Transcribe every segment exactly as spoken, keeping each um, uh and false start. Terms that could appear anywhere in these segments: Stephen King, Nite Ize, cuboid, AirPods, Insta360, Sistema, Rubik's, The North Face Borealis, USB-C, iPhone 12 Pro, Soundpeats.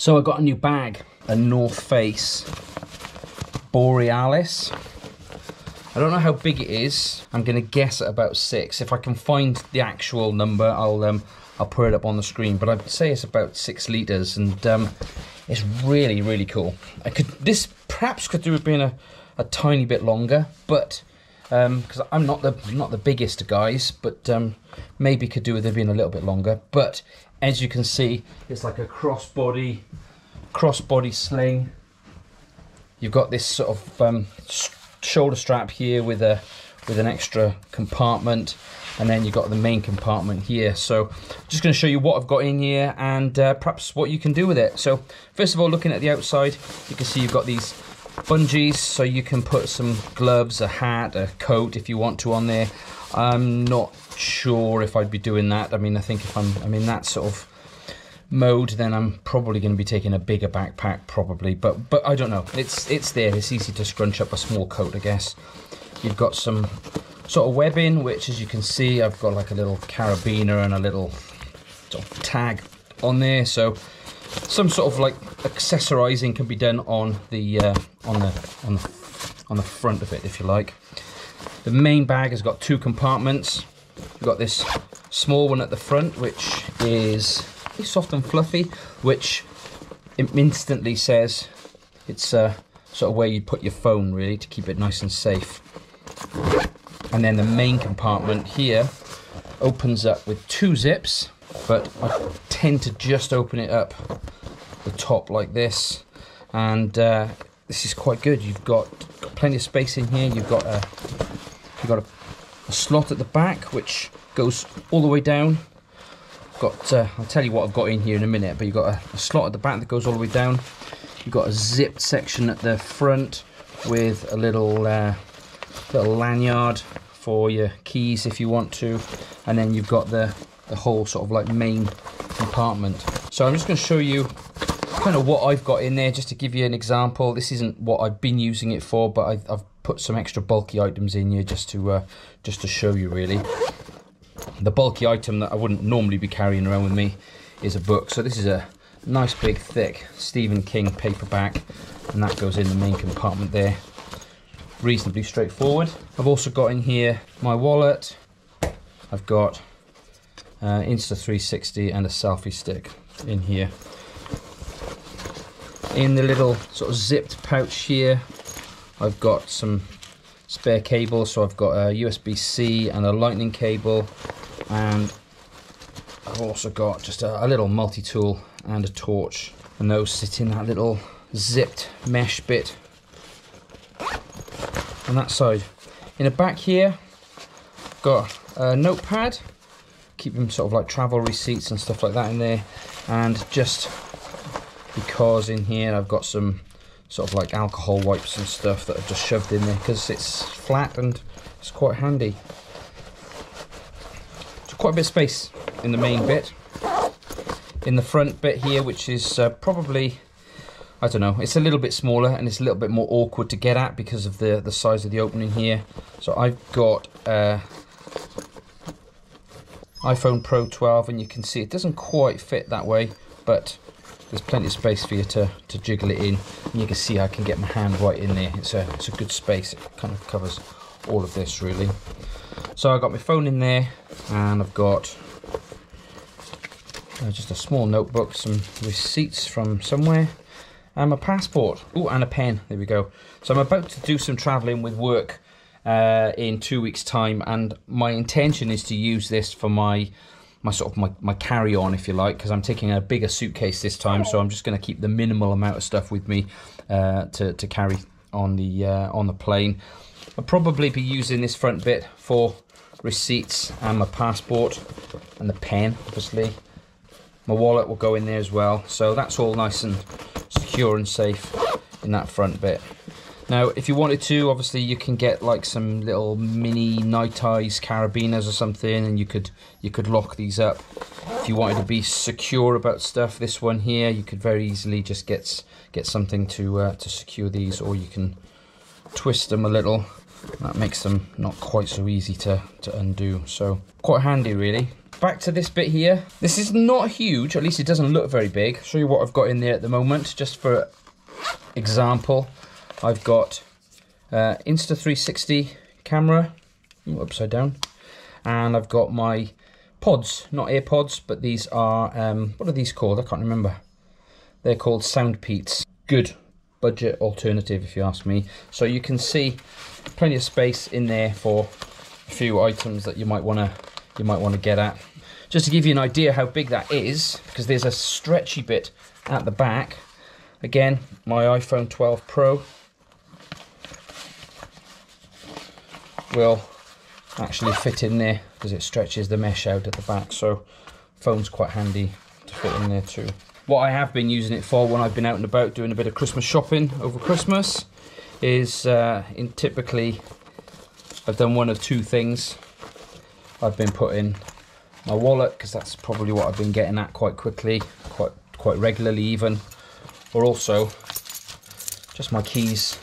So I got a new bag, a North Face Borealis. I don't know how big it is. I'm gonna guess at about six. If I can find the actual number, I'll um, I'll put it up on the screen. But I'd say it's about six liters, and um, it's really, really cool. I could this perhaps could do with being a, a tiny bit longer, but because um, I'm not the not the biggest guys, but um, maybe could do with it being a little bit longer. But as you can see, it's like a crossbody crossbody sling. You've got this sort of um, shoulder strap here with a with an extra compartment, and then you've got the main compartment here. So I'm just going to show you what I've got in here and uh, perhaps what you can do with it. So first of all, looking at the outside, you can see you've got these bungees, so you can put some gloves, a hat, a coat if you want to on there. I'm not sure if I'd be doing that. I mean, I think if I'm, I'm in that sort of mode, then I'm probably going to be taking a bigger backpack, probably. But but I don't know. It's it's there. It's easy to scrunch up a small coat, I guess. You've got some sort of webbing, which, as you can see, I've got like a little carabiner and a little sort of tag on there. So some sort of like accessorizing can be done on the uh, on the on the on the front of it, if you like. The main bag has got two compartments. You've got this small one at the front, which is soft and fluffy, which instantly says it's uh, sort of where you put your phone, really, to keep it nice and safe. And then the main compartment here opens up with two zips, but I tend to just open it up the top like this, and uh, this is quite good. You've got plenty of space in here. You've got a you've got a, a slot at the back which goes all the way down. Got, uh, I'll tell you what I've got in here in a minute, but you've got a, a slot at the back that goes all the way down. You've got a zipped section at the front with a little uh, little lanyard for your keys if you want to, and then you've got the, the whole sort of like main compartment. So I'm just going to show you kind of what I've got in there, just to give you an example. This isn't what I've been using it for, but I've, I've put some extra bulky items in here just to uh, just to show you, really. The bulky item that I wouldn't normally be carrying around with me is a book. So this is a nice big thick Stephen King paperback, and that goes in the main compartment there. Reasonably straightforward. I've also got in here my wallet. I've got uh, Insta three sixty and a selfie stick in here. In the little sort of zipped pouch here, I've got some spare cables. So I've got a U S B C and a lightning cable. And I've also got just a, a little multi-tool and a torch, and those sit in that little zipped mesh bit on that side. In the back here, I've got a notepad, keeping sort of like travel receipts and stuff like that in there, and just because in here I've got some sort of like alcohol wipes and stuff that I've just shoved in there because it's flat and it's quite handy. Quite a bit of space in the main bit. In the front bit here, which is uh, probably, I don't know, it's a little bit smaller and it's a little bit more awkward to get at because of the, the size of the opening here. So I've got uh, iPhone Pro twelve, and you can see it doesn't quite fit that way, but there's plenty of space for you to, to jiggle it in. And you can see I can get my hand right in there. It's a, it's a good space. It kind of covers all of this, really. So I've got my phone in there, and I've got uh, just a small notebook, some receipts from somewhere, and my passport. Oh, and a pen. There we go. So I'm about to do some traveling with work uh, in two weeks' time, and my intention is to use this for my my sort of my, my carry-on, if you like, because I'm taking a bigger suitcase this time. So I'm just going to keep the minimal amount of stuff with me uh, to to carry on the uh, on the plane. I'll probably be using this front bit for receipts and my passport and the pen, obviously. My wallet will go in there as well. So that's all nice and secure and safe in that front bit. Now, if you wanted to, obviously you can get like some little mini Nite Ize carabiners or something, and you could you could lock these up. If you wanted to be secure about stuff, this one here, you could very easily just get get something to uh, to secure these, or you can twist them a little. That makes them not quite so easy to, to undo. So quite handy, really. back to this bit here. This is not huge, at least it doesn't look very big. I'll show you what I've got in there at the moment, just for example. I've got uh, Insta three sixty camera, ooh, upside down, and I've got my pods, not AirPods, but these are, um, what are these called? I can't remember. They're called Soundpeats. Good budget alternative, if you ask me. So you can see plenty of space in there for a few items that you might want to you might want to get at. Just to give you an idea how big that is, because there's a stretchy bit at the back. Again, my iPhone twelve Pro will actually fit in there because it stretches the mesh out at the back, so phone's quite handy to fit in there too. What I have been using it for when I've been out and about doing a bit of Christmas shopping over Christmas is uh, in typically I've done one of two things. I've been putting my wallet, because that's probably what I've been getting at quite quickly, quite quite regularly even, or also just my keys.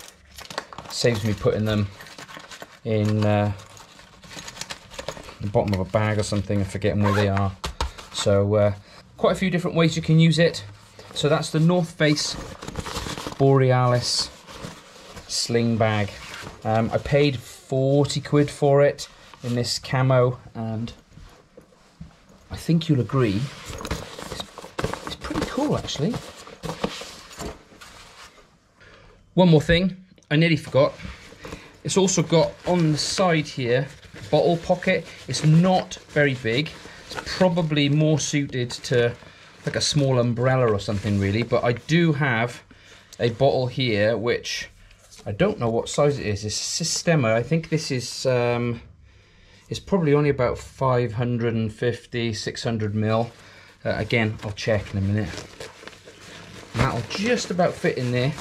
Saves me putting them in uh, the bottom of a bag or something and forgetting where they are. So uh, quite a few different ways you can use it. So that's the North Face Borealis sling bag. Um, I paid forty quid for it in this camo, and I think you'll agree it's, it's pretty cool actually. One more thing I nearly forgot. It's also got on the side here a bottle pocket. It's not very big. It's probably more suited to like a small umbrella or something really, but I do have a bottle here which I don't know what size it is. It's Sistema. I think this is um, it's probably only about five fifty, six hundred mil. Uh, again, I'll check in a minute. And that'll just about fit in there,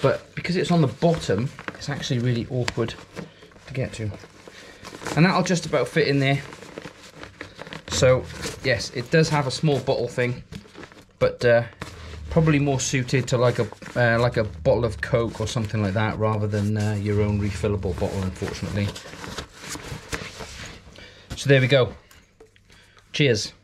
but because it's on the bottom, it's actually really awkward to get to. And that'll just about fit in there. So yes, it does have a small bottle thing, but uh, probably more suited to like a uh, like a bottle of Coke or something like that, rather than uh, your own refillable bottle, unfortunately. So there we go. Cheers.